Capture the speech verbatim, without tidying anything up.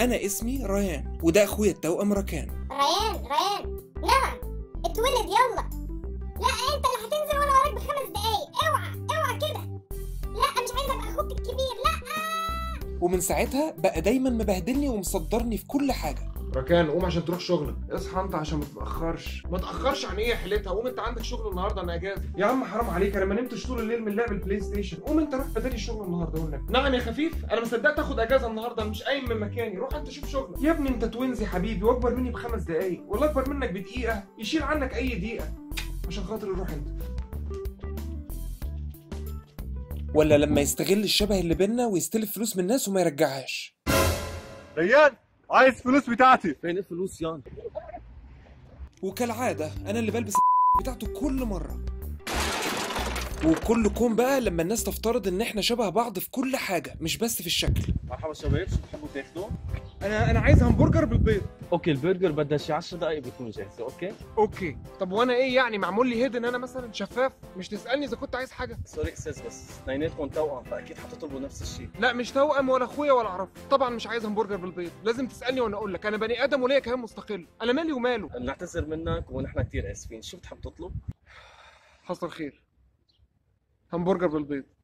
أنا اسمي ريان وده أخويا التوأم ركان. ريان ريان نعم اتولد يلا. لا أنت اللي هتنزل وأنا وراك بخمس دقايق، أوعى أوعى كده. لا مش عايز أبقى أخوك الكبير لا. ومن ساعتها بقى دايما مبهدلني ومصدرني في كل حاجة. ركان قوم عشان تروح شغلك، اصحى انت عشان ما تتاخرش. ما تاخرش عن ايه يا حلتها؟ قوم انت عندك شغل النهارده، انا اجازه. يا عم حرام عليك، انا ما نمتش طول الليل من لعب البلاي ستيشن. قوم انت روح بدالي الشغل النهارده والنبي. نعم يا خفيف، انا ما صدقت اخد اجازه النهارده، انا مش قايم من مكاني. روح انت شوف شغلك يا ابني. انت توينز يا حبيبي واكبر مني بخمس دقايق، والله اكبر منك بدقيقه، يشيل عنك اي دقيقه عشان خاطر روح انت. ولا لما يستغل الشبه اللي بينا ويستلف فلوس من الناس وما يرجعهاش. ريان عايز فلوس بتاعتي. فين الفلوس يعني؟ وكالعاده انا اللي بلبس بتاعته كل مره. وكل كوم بقى لما الناس تفترض ان احنا شبه بعض في كل حاجه مش بس في الشكل. مرحبا يا شباب، شو بتحبوا تاخدوا؟ انا انا عايز همبرجر بالبيض. اوكي البرجر بدها شي عشر دقائق بتكون جاهزه. اوكي اوكي طب وانا ايه يعني معمول لي هيد ان انا مثلا شفاف؟ مش تسالني اذا كنت عايز حاجه. سوري استاذ بس اثنيناتكم توأم فاكيد حتطلبوا نفس الشيء. لا مش توأم ولا اخويا ولا اعرفه، طبعا مش عايز همبرجر بالبيض، لازم تسالني وانا اقول لك. انا بني ادم وليا كيان مستقل، انا مالي وماله. نعتذر منك ونحن كثير اسفين، شو بتحب تطلب؟ حصل خير، همبرجر بالبيض.